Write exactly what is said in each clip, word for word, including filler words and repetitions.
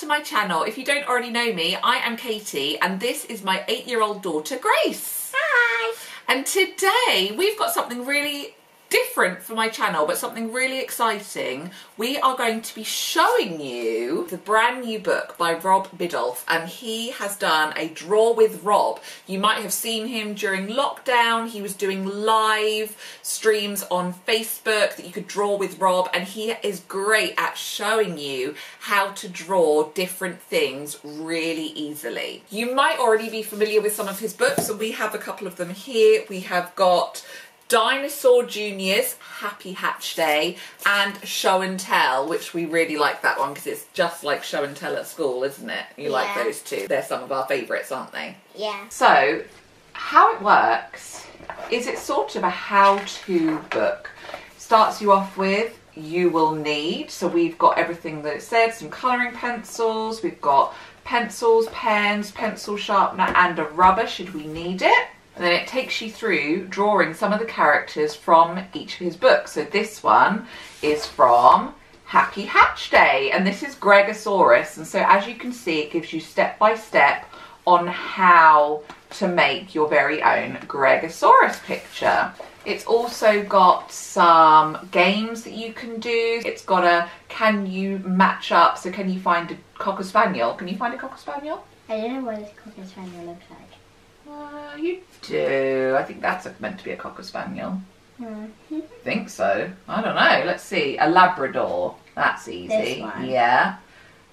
to my channel. If you don't already know me, I am Katy and this is my eight-year-old daughter Grace. Hi! And today we've got something really different for my channel, but something really exciting. We are going to be showing you the brand new book by Rob Biddulph, and he has done a Draw with Rob. You might have seen him during lockdown. He was doing live streams on Facebook that you could draw with Rob, and he is great at showing you how to draw different things really easily. You might already be familiar with some of his books, and we have a couple of them here. We have got Dinosaur Junior's Happy Hatch Day and Show and Tell, which we really like that one because it's just like Show and Tell at school, isn't it? You yeah. like those two. They're some of our favourites, aren't they? Yeah. So, how it works is it's sort of a how-to book. Starts you off with you will need, so we've got everything that it said, some colouring pencils, we've got pencils, pens, pencil sharpener and a rubber should we need it. And then it takes you through drawing some of the characters from each of his books. So this one is from Happy Hatch Day, and this is Gregosaurus. And so as you can see, it gives you step by step on how to make your very own Gregosaurus picture. It's also got some games that you can do. It's got a can you match up, so can you find a Cocker Spaniel? Can you find a Cocker Spaniel? I don't know what a Cocker Spaniel looks like. Uh, you do. I think that's meant to be a Cocker Spaniel. Mm. I think so. I don't know. Let's see. A Labrador. That's easy. This one. Yeah.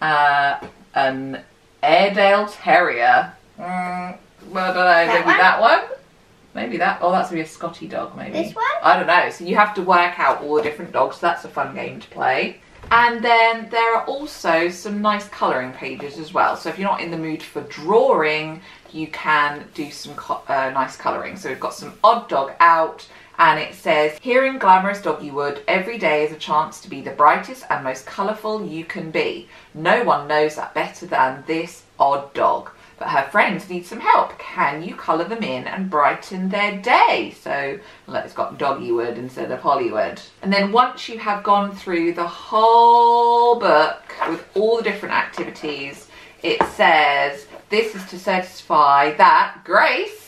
Uh, an Airedale Terrier. Mm, well, I don't know. That maybe one? that one? Maybe that. Oh, that's going to be a Scotty dog, maybe. This one? I don't know. So you have to work out all the different dogs. So that's a fun game to play. And then there are also some nice colouring pages as well. So if you're not in the mood for drawing, you can do some co uh, nice colouring. So we've got some Odd Dog Out, and it says, here in glamorous Doggywood, every day is a chance to be the brightest and most colourful you can be. No one knows that better than this odd dog. But her friends need some help. Can you colour them in and brighten their day? So let's got Doggywood instead of Hollywood. And then once you have gone through the whole book with all the different activities, it says this is to certify that Grace,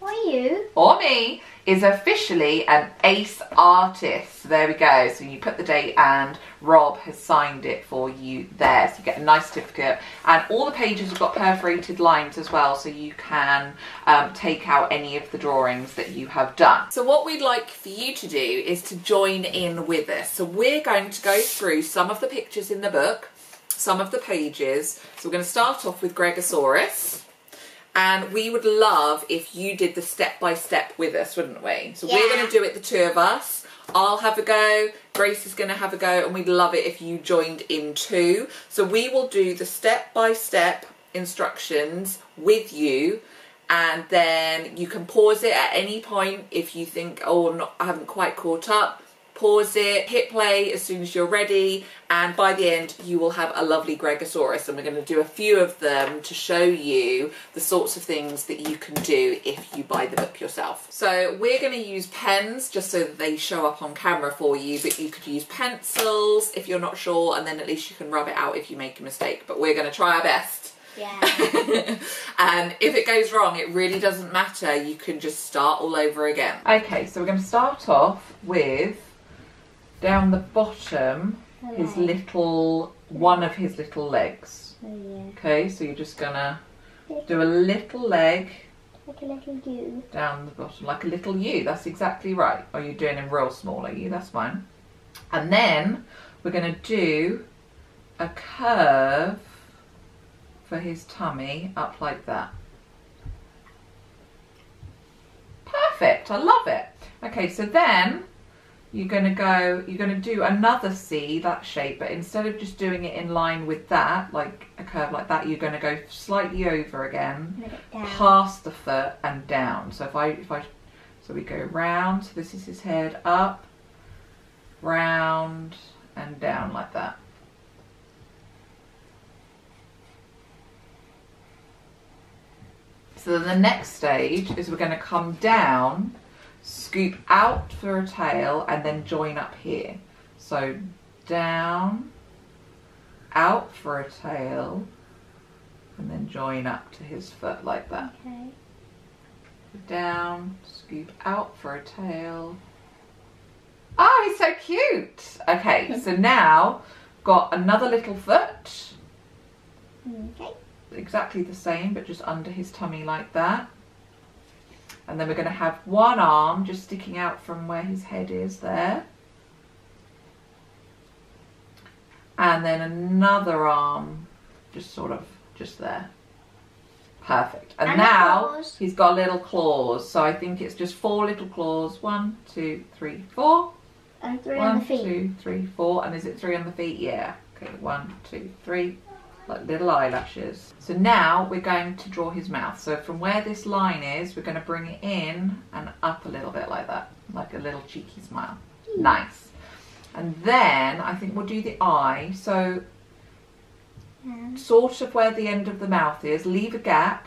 or you, or me, is officially an ace artist. So there we go. So you put the date and Rob has signed it for you there. So you get a nice certificate, and all the pages have got perforated lines as well, so you can um, take out any of the drawings that you have done. So what we'd like for you to do is to join in with us. So we're going to go through some of the pictures in the book, some of the pages. So we're going to start off with Gregosaurus, and we would love if you did the step by step with us, wouldn't we? So yeah. we're going to do it, the two of us. I'll have a go, Grace is going to have a go, and we'd love it if you joined in too. So we will do the step by step instructions with you, and then you can pause it at any point if you think, oh, I'm not, I haven't quite caught up. Pause it, hit play as soon as you're ready, and by the end you will have a lovely Gregosaurus, and we're going to do a few of them to show you the sorts of things that you can do if you buy the book yourself. So we're going to use pens just so that they show up on camera for you, but you could use pencils if you're not sure, and then at least you can rub it out if you make a mistake, but we're going to try our best. Yeah. And if it goes wrong, it really doesn't matter. You can just start all over again. Okay, so we're going to start off with down the bottom, Hello. his little, one of his little legs. Oh, yeah. Okay, so you're just gonna do a little leg. Like a little U. Down the bottom, like a little U, that's exactly right. Or you're doing a real small, are you? That's fine. And then we're gonna do a curve for his tummy up like that. Perfect, I love it. Okay, so then you're going to go, you're going to do another C, that shape, but instead of just doing it in line with that, like a curve like that, you're going to go slightly over again, past the foot and down. So if I, if I, so we go round, so this is his head, up, round and down like that. So then the next stage is we're going to come down, scoop out for a tail, and then join up here. So down, out for a tail and then join up to his foot like that. Okay. Down, scoop out for a tail. Oh, he's so cute. Okay, so now got another little foot. Okay. Exactly the same, but just under his tummy like that. And then we're going to have one arm just sticking out from where his head is there. And then another arm just sort of just there. Perfect. And, and now he's got little claws. So I think it's just four little claws. One, two, three, four. And three on the feet. One, two, three, four. And is it three on the feet? Yeah. Okay, one, two, three. Like little eyelashes. So now we're going to draw his mouth. So from where this line is, we're going to bring it in and up a little bit like that. Like a little cheeky smile. Mm. Nice. And then I think we'll do the eye. So yeah. Sort of where the end of the mouth is, leave a gap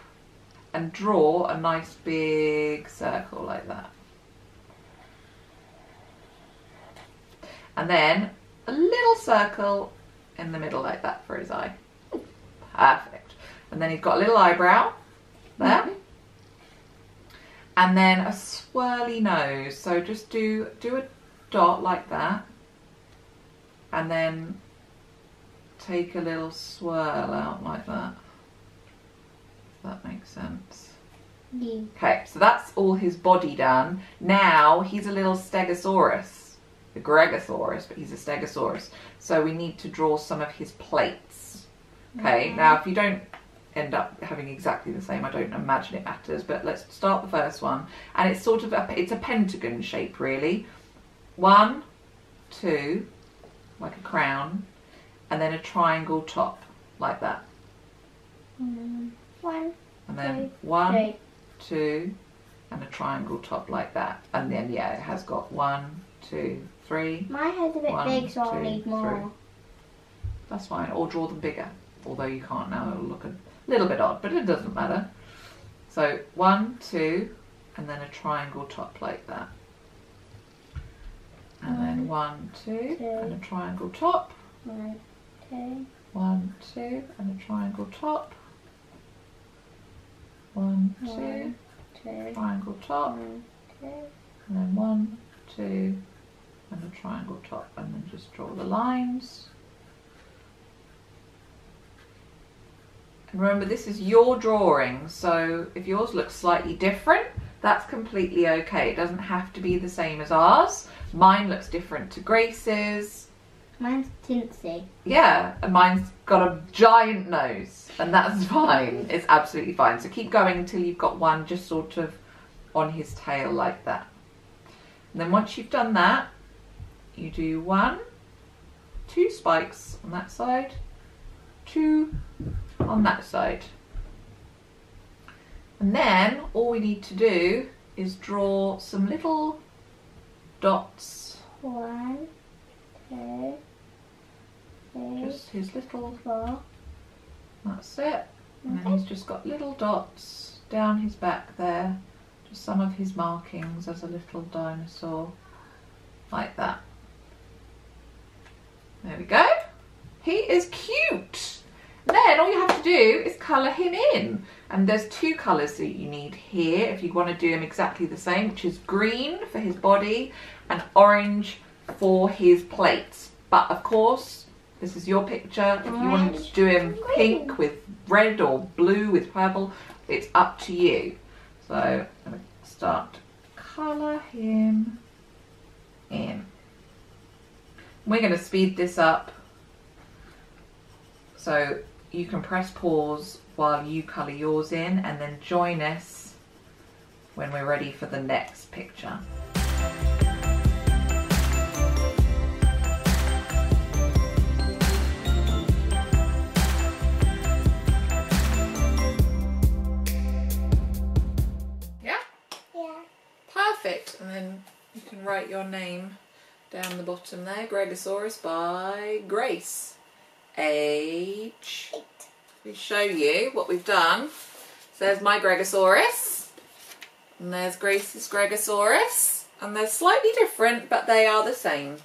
and draw a nice big circle like that. And then a little circle in the middle like that for his eye. Perfect. And then he's got a little eyebrow there. Mm-hmm. And then a swirly nose. So just do do a dot like that. And then take a little swirl out like that. If that makes sense. Yeah. Okay, so that's all his body done. Now he's a little stegosaurus. The Gregosaurus, but he's a stegosaurus. So we need to draw some of his plates. Okay, yeah. Now if you don't end up having exactly the same, I don't imagine it matters, but let's start the first one. And it's sort of a, it's a pentagon shape really. One, two, like a crown. And then a triangle top, like that. Mm, one, and then two, one, three. two, and a triangle top like that. And then, yeah, it has got one, two, three. My head's a bit one, big, so I'll need more. Three. That's fine, or draw them bigger. Although you can't now, it'll look a little bit odd, but it doesn't matter. So, one, two, and then a triangle top like that. And one, then one, two, two, and a triangle top. One, two. One, two, and a triangle top. One, two, one, two. Triangle top. One, two. And then one, two, and a triangle top. And then just draw the lines. And remember, this is your drawing, so if yours looks slightly different, that's completely okay. It doesn't have to be the same as ours. Mine looks different to Grace's. Mine's tinsy. Yeah, and mine's got a giant nose, and that's fine. It's absolutely fine. So keep going until you've got one just sort of on his tail like that. And then once you've done that, you do one, two spikes on that side, two on that side. And then all we need to do is draw some little dots. One. Two, three, just his little, four. That's it. And then he's just got little dots down his back there, just some of his markings as a little dinosaur, like that. There we go. He is cute. Then all you have to do is colour him in. And there's two colours that you need here if you want to do him exactly the same, which is green for his body and orange for his plates. But of course, this is your picture. If you want to do him pink with red or blue with purple, it's up to you. So I'm going to start to colour him in. We're going to speed this up, so you can press pause while you colour yours in and then join us when we're ready for the next picture. And then you can write your name down the bottom there. Gregosaurus by Grace. H. Let me show you what we've done. So there's my Gregosaurus. And there's Grace's Gregosaurus. And they're slightly different, but they are the same.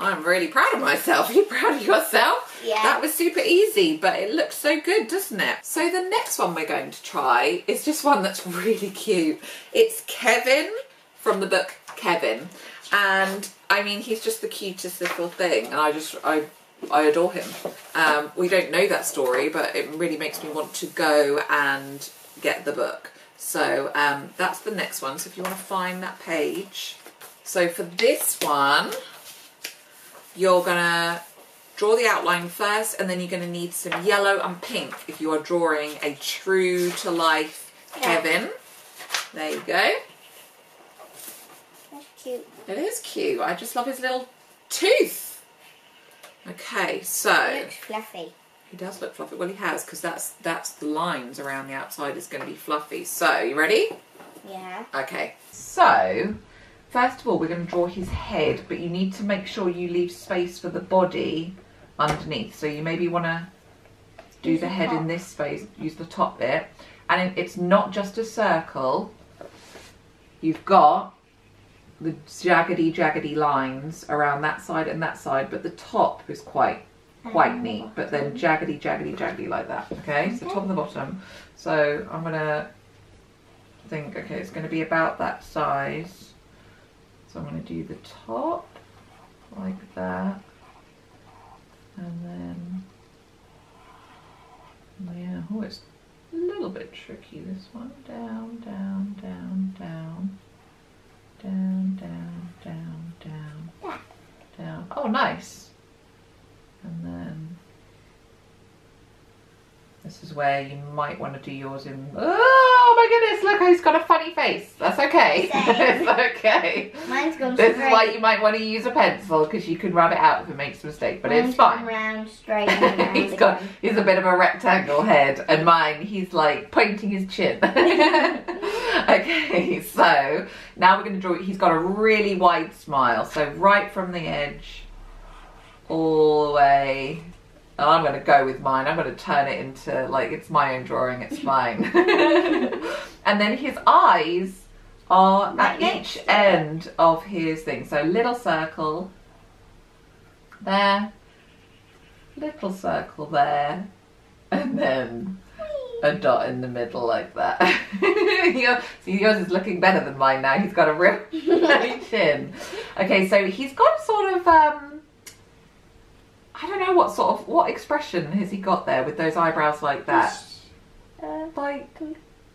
I'm really proud of myself. Are you proud of yourself? Yeah. That was super easy, but it looks so good, doesn't it? So the next one we're going to try is just one that's really cute. It's Kevin from the book Kevin. And I mean, he's just the cutest little thing. And I just, I, I adore him. Um, we don't know that story, but it really makes me want to go and get the book. So um, that's the next one. So if you want to find that page. So for this one, you're gonna draw the outline first, and then you're gonna need some yellow and pink if you are drawing a true to life Kevin. There you go. That's cute. It is cute. I just love his little tooth. Okay, so. He looks fluffy. He does look fluffy. Well, he has, because that's that's the lines around the outside is gonna be fluffy. So, you ready? Yeah. Okay, so. First of all, we're going to draw his head, but you need to make sure you leave space for the body underneath. So you maybe want to do the head in this space, use the top bit. And it's not just a circle. You've got the jaggedy, jaggedy lines around that side and that side, but the top is quite, quite neat. But then jaggedy, jaggedy, jaggedy like that, okay? So top and the bottom. So I'm going to think, okay, it's going to be about that size. So I'm going to do the top, like that, and then, yeah, oh, it's a little bit tricky, this one, down, down, down, down, down, down, down, down, yeah. Down, oh, nice, and then, this is where you might want to do yours in. Oh my goodness! Look, he's got a funny face. That's okay. It's okay. Mine's gone straight. This is why you might want to use a pencil, because you can rub it out if it makes a mistake. But mine's it's fine. Round, straight, and round he's got. Again. He's a bit of a rectangle head, and mine. He's like pointing his chin. Okay, so now we're going to draw. He's got a really wide smile. So right from the edge, all the way. I'm going to go with mine. I'm going to turn it into, like, it's my own drawing, it's fine. And then his eyes are at each end of his thing. So little circle there, little circle there, and then a dot in the middle like that. yours, see, yours is looking better than mine now. He's got a real chin. Okay, so he's got sort of... Um, I don't know what sort of, what expression has he got there with those eyebrows like that? Uh, like,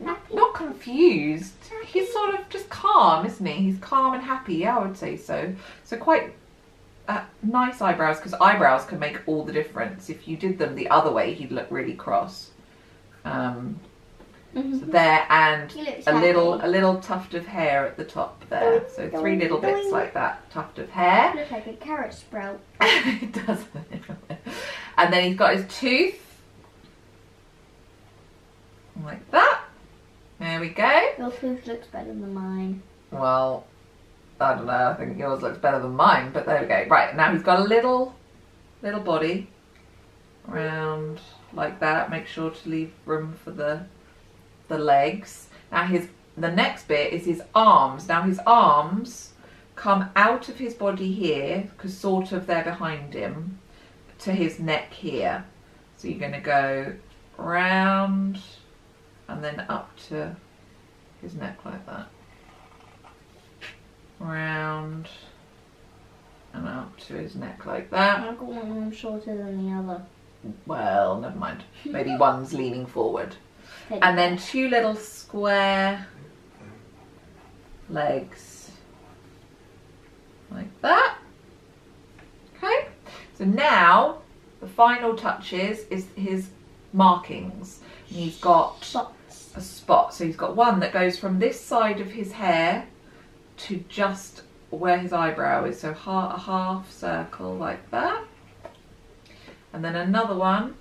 happy. Not confused. Happy. He's sort of just calm, isn't he? He's calm and happy, yeah, I would say so. So quite uh, nice eyebrows, because eyebrows can make all the difference. If you did them the other way, he'd look really cross. Um, mm-hmm. So there, and a happy. little a little tuft of hair at the top there. Doink, so three doink, little doink. bits like that, tuft of hair. Looks like a carrot sprout. It does. And then he's got his tooth. Like that. There we go. Your tooth looks better than mine. Well, I don't know, I think yours looks better than mine, but there we go. Right, now he's got a little, little body round like that. Make sure to leave room for the... the legs. Now his the next bit is his arms. Now his arms come out of his body here, because sort of they're behind him, to his neck here. So you're going to go round and then up to his neck like that. Round and up to his neck like that. I've got one arm shorter than the other. Well, never mind. Maybe one's leaning forward. And then two little square legs, like that, okay? So now, the final touches is his markings. He's got Spots. a spot, so he's got one that goes from this side of his hair to just where his eyebrow is, so a half circle like that. And then another one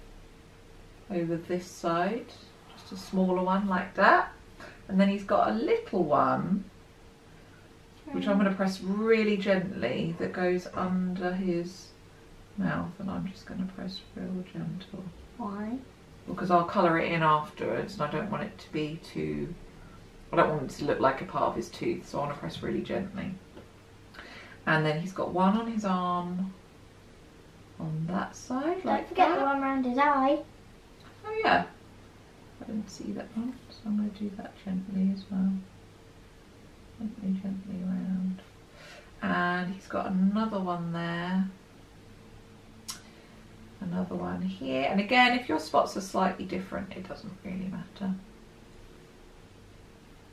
over this side. A smaller one like that, and then he's got a little one which I'm going to press really gently that goes under his mouth, and I'm just going to press real gentle. Why? Because I'll colour it in afterwards, and I don't want it to be too, I don't want it to look like a part of his tooth, so I want to press really gently. And then he's got one on his arm on that side. Don't like forget that. The one round his eye. Oh yeah. I didn't see that one, so I'm going to do that gently as well. Gently, gently round. And he's got another one there. Another one here. And again, if your spots are slightly different, it doesn't really matter.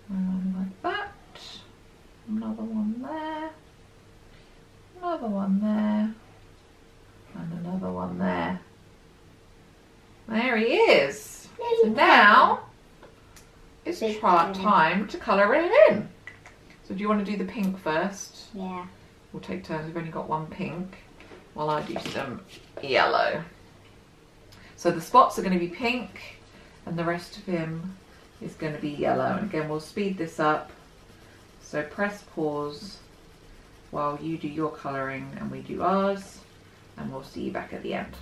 Round like that. Another one there. Another one there. And another one there. There he is. So now it's time to colour it in. So do you want to do the pink first? Yeah. We'll take turns. We've only got one pink while I do some yellow. So the spots are going to be pink and the rest of him is going to be yellow. And again, we'll speed this up. So press pause while you do your colouring and we do ours. And we'll see you back at the end.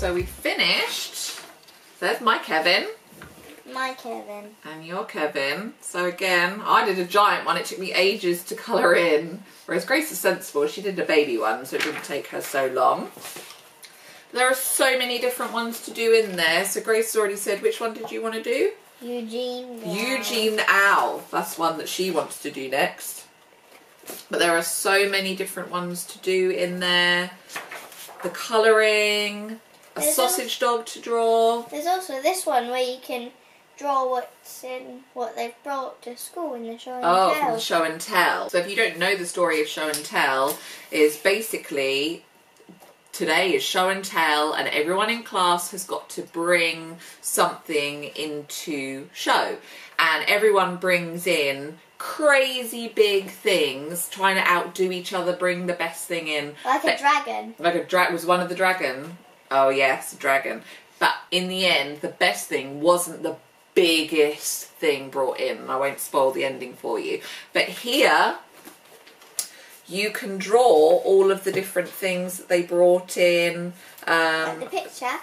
So we finished. There's my Kevin. My Kevin. And your Kevin. So again, I did a giant one. It took me ages to colour in. Whereas Grace is sensible. She did a baby one, so it didn't take her so long. There are so many different ones to do in there. So Grace already said, which one did you want to do? Eugene. The Eugene the Owl. That's one that she wants to do next. But there are so many different ones to do in there. The colouring. A there's sausage also, dog to draw. There's also this one where you can draw what's in what they've brought to school in the show and oh, tell. Oh, the show and tell. So if you don't know the story of show and tell, is basically today is show and tell and everyone in class has got to bring something into show. And everyone brings in crazy big things, trying to outdo each other, bring the best thing in. Like but, a dragon. Like a dragon, was one of the dragon. Oh yes, a dragon. But in the end, the best thing wasn't the biggest thing brought in. I won't spoil the ending for you. But here, you can draw all of the different things that they brought in. Um, like the picture.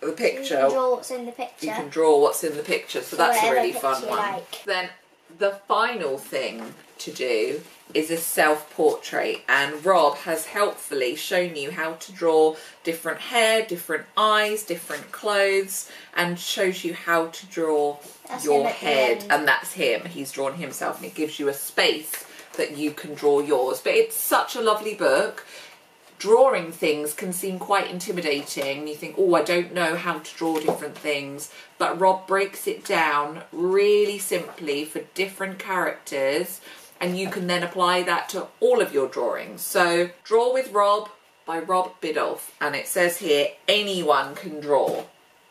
The picture. You can draw what's in the picture. You can draw what's in the picture. So that's a really fun one. Like. Then the final thing to do is a self-portrait, and Rob has helpfully shown you how to draw different hair, different eyes, different clothes, and shows you how to draw that's your head, and that's him. He's drawn himself and it gives you a space that you can draw yours. But it's such a lovely book. Drawing things can seem quite intimidating. You think, oh, I don't know how to draw different things. But Rob breaks it down really simply for different characters, and you can then apply that to all of your drawings. So, Draw with Rob by Rob Biddulph. And it says here, anyone can draw.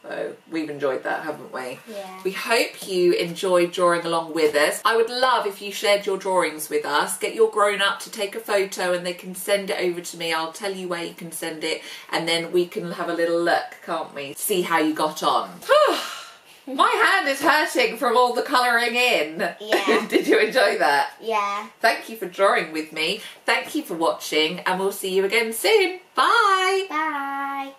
So, we've enjoyed that, haven't we? Yeah. We hope you enjoyed drawing along with us. I would love if you shared your drawings with us. Get your grown-up to take a photo and they can send it over to me. I'll tell you where you can send it. And then we can have a little look, can't we? See how you got on. My hand is hurting from all the colouring in. Yeah. Did you enjoy that? Yeah. Thank you for drawing with me. Thank you for watching, and we'll see you again soon. Bye. Bye.